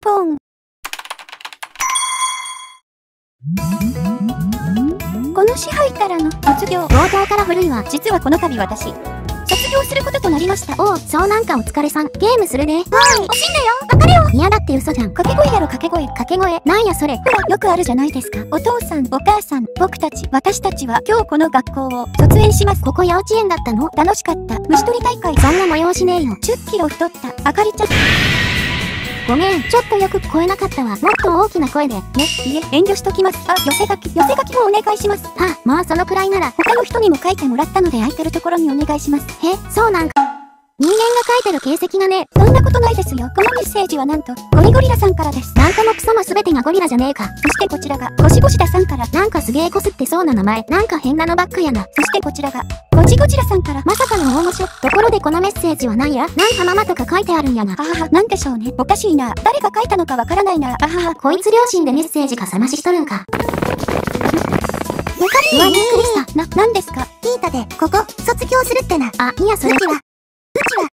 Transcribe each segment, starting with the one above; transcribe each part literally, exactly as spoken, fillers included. ぽん。この支配からの卒業。オーダーから古いわ。実はこの度私卒業することとなりました。おお、そう、なんかお疲れさん。ゲームするね。わーい、惜しんだよ、別れよ。いやだって嘘じゃん。掛け声やろ、掛け声。掛け声なんやそれ。ほら、よくあるじゃないですか。お父さん、お母さん、僕たち、私たちは今日この学校を卒園します。ここ八百園だったの？楽しかった。虫取り大会。そんな催しねえよ。じゅっキロ太ったあかりちゃん、ごめん、ちょっとよく聞こえなかったわ。もっと大きな声で。ね、いえ、遠慮しときます。あ、寄せ書き、寄せ書きもお願いします。はあ、まあそのくらいなら、他の人にも書いてもらったので空いてるところにお願いします。へ、そうなんか。人間が書いてる形跡がね。そんなことないですよ。このメッセージはなんと、ゴリゴリラさんからです。なんともクソも全てがゴリラじゃねえか。そしてこちらが、ゴシゴシラさんから。なんかすげえこすってそうな名前。なんか変なのばっかやな。そしてこちらが、ゴチゴチラさんからまさかの大御所。ところでこのメッセージは何や？なんかママとか書いてあるんやな。あはは、なんでしょうね。おかしいな。誰が書いたのかわからないな。あはは、こいつ両親でメッセージかさまししとるんか。うわ、びっくりした。な、なんですか？聞いたで、ここ、卒業するってな。あ、いやそれ。うちは、う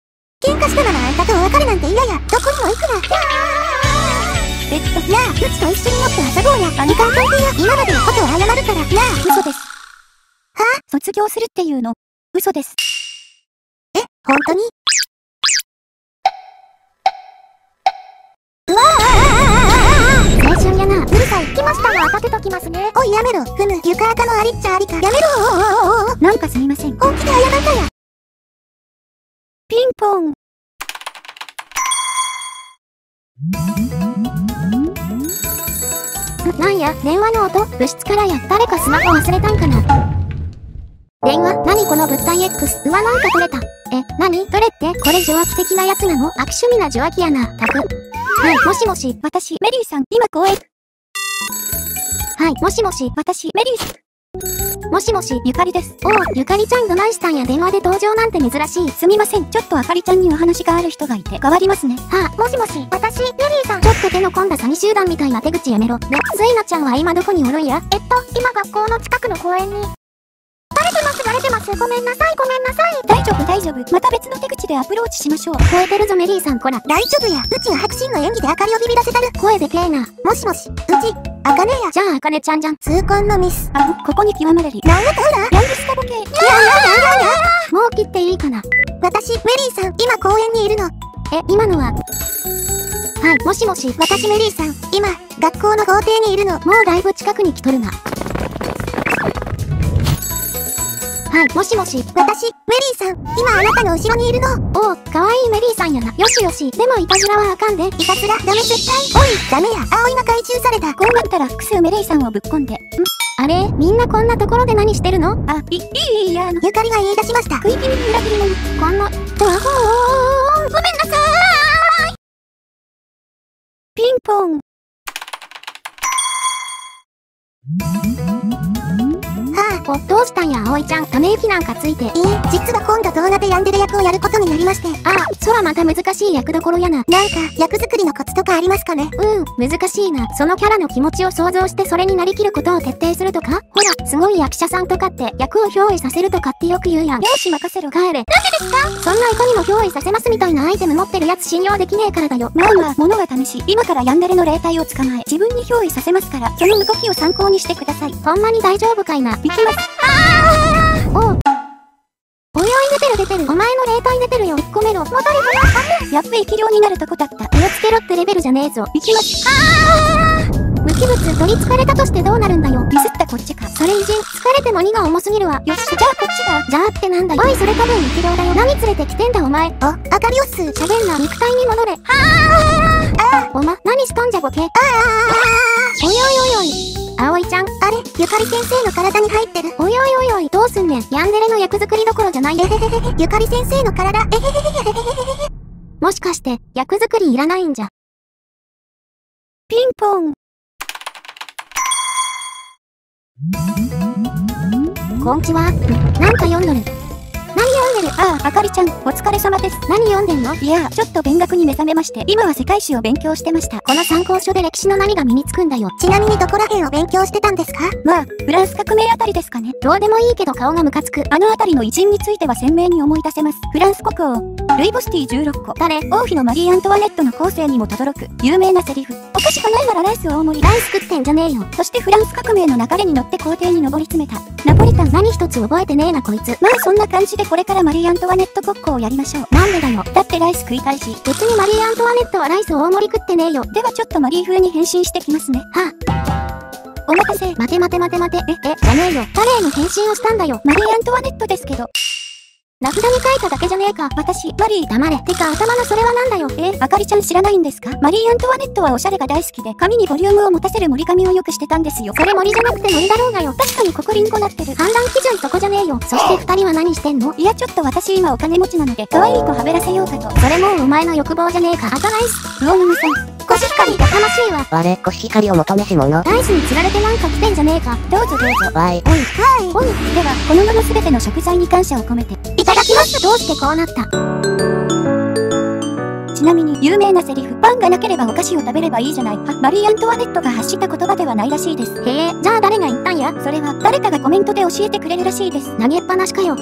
ちは、喧嘩したならあんたとお別れなんて嫌や。どこにも行くな。えっと、なあ、うちと一緒に乗って遊ぼうや。あ、みかんといてや。今までのことを謝るから。なあ、嘘です。はあ、卒業するっていうの、嘘です。え、本当に？うわあ、青春やな。うるさい。来ましたよ、当てときますね。おい、やめろ。ふむ、床赤のありっちゃありか。やめろー。なんかすみません。本気で謝ったや。ピンポン。なんや、電話の音？部室からや。誰かスマホ忘れたんかな。電話、何この物体 X。うわ、なんか取れた。え、何？どれって、これ受話器的なやつなの？悪趣味な受話器やな、たく。はい、もしもし、私、メリーさん、今公園。はい、もしもし、私、メリーさん。もしもし、ゆかりです。おお、ゆかりちゃんどないしたんや。電話で登場なんて珍しい。すみません、ちょっとあかりちゃんにお話がある人がいて、代わりますね。はあ、もしもし、私、メリーさん。ちょっと手の込んだ詐欺集団みたいな手口やめろ。ね、スイナちゃんは今どこにおるんや？えっと、今学校の近くの公園に。バレてます。ごめんなさい、ごめんなさい。大丈夫、大丈夫。また別の手口でアプローチしましょう。超えてるぞ、メリーさん、こら。大丈夫や。うちは白真の演技で明かりをビビらせたる。声でけえな。もしもし、うち、あかねや。じゃあ、あかねちゃんじゃん。痛恨のミス。あ、ここに極まれり。なんやったほら。ヤングスタボケ。いやいやいやいや。もう切っていいかな。私、メリーさん、今公園にいるの。え、今のは。はい、もしもし、私、メリーさん、今、学校の校庭にいるの。もうだいぶ近くに来とるな。はい、もしもし、私、メリーさん、今あなたの後ろにいるの。おお、かわいいメリーさんやな。よしよし、でもいたずらはあかんで。いたずら、ダメ絶対。おい、ダメや、葵が回収された。こうなったら複数メリーさんをぶっこんで。ん？あれ？みんなこんなところで何してるの？あ、い、いい、いや、あの、ゆかりが言い出しました。食い気味に裏切り者。こんな、とはほー、ごめんなさーい。ピンポン。お、どうしたんや、葵ちゃん。ため息なんかついて。ええ、実は今度動画でヤンデレ役をやることになりまして。ああ、そらまた難しい役どころやな。なんか、役作りのコツとかありますかね？うん、難しいな。そのキャラの気持ちを想像してそれになりきることを徹底するとか？ほら、すごい役者さんとかって、役を憑依させるとかってよく言うやん。よし、任せろ、帰れ。なんでですか？そんないかにも憑依させますみたいなアイテム持ってるやつ信用できねえからだよ。まあまあ、物が試し。今からヤンデレの霊体を捕まえ、自分に憑依させますから、その動きを参考にしてください。ほんまに大丈夫かいな。行きます。あーおうおいおい、出てる出てる。お前の霊体出てるよ。いっこめろ。戻れ戻れ。やっべ、生き量になるとこだった。気をつけろってレベルじゃねえぞ。行きます。ああ、無機物取りつかれたとしてどうなるんだよ。ミスったこっちか。それ偉人。疲れても荷が重すぎるわ。よし、じゃあこっちだ。じゃあってなんだよ。おい、それ多分生き量だよ。何連れてきてんだお前。あ、あかりおっす。喋んな。肉体に戻れ。ああ、おま、何しとんじゃボケ。ああおいおいおいおい、葵ちゃん。あれ、ゆかり先生の体に入ってる。おいおいおいおい、どうすんねん。ヤンデレの役作りどころじゃない。えへへへへ、ゆかり先生の体。えへへへへへへへ。もしかして、役作りいらないんじゃ。ピンポン。こんちは。なんか読んどる。何読んでる？ああ、あかりちゃん、お疲れ様です。何読んでんの？いやー、ちょっと勉学に目覚めまして、今は世界史を勉強してました。この参考書で歴史の何が身につくんだよ。ちなみにどこら辺を勉強してたんですか？まあ、フランス革命あたりですかね。どうでもいいけど顔がムカつく。あのあたりの偉人については鮮明に思い出せます。フランス国王、ルイボスティじゅうろっこ、誰？王妃のマリー・アントワネットの後世にも轟く、有名なセリフ。おかしくないならライス大盛り。ライス食ってんじゃねえよ。そしてフランス革命の流れに乗って皇帝に上り詰めた。ナポリタン何一つ覚えてねえなこいつ。まあそんな感じでこれからマリー・アントワネットごっこをやりましょう。なんでだよ。だってライス食いたいし。別にマリー・アントワネットはライス大盛り食ってねえよ。ではちょっとマリー風に変身してきますね。はあ。お待たせ。待て待て待て待て。え、え、じゃねえよ。誰への変身をしたんだよ。マリー・アントワネットですけど。名札に書いただけじゃねえか。私、マリー黙れ。てか頭のそれはなんだよ。えー、あかりちゃん知らないんですか？マリー・アントワネットはおしゃれが大好きで、髪にボリュームを持たせる盛り髪をよくしてたんですよ。それ盛りじゃなくて森だろうがよ。確かにここリンゴなってる。判断基準そこじゃねえよ。そして二人は何してんの？いやちょっと私今お金持ちなので、可愛い子はべらせようかと。それもうお前の欲望じゃねえか。あとライス、魚沼さん。コシヒカリが悲しいわ。我、コシヒカリを求めし者。ライスに釣られてなんか来てんじゃねえか。どうぞどうぞ。わい。おい。はい。おい。では、この世のすべての食材に感謝を込めて。いただきます。どうしてこうなった？ちなみに、有名なセリフ。パンがなければお菓子を食べればいいじゃない。は、マリー・アントワネットが発した言葉ではないらしいです。へえ、じゃあ誰が言ったんや？それは、誰かがコメントで教えてくれるらしいです。投げっぱなしかよ。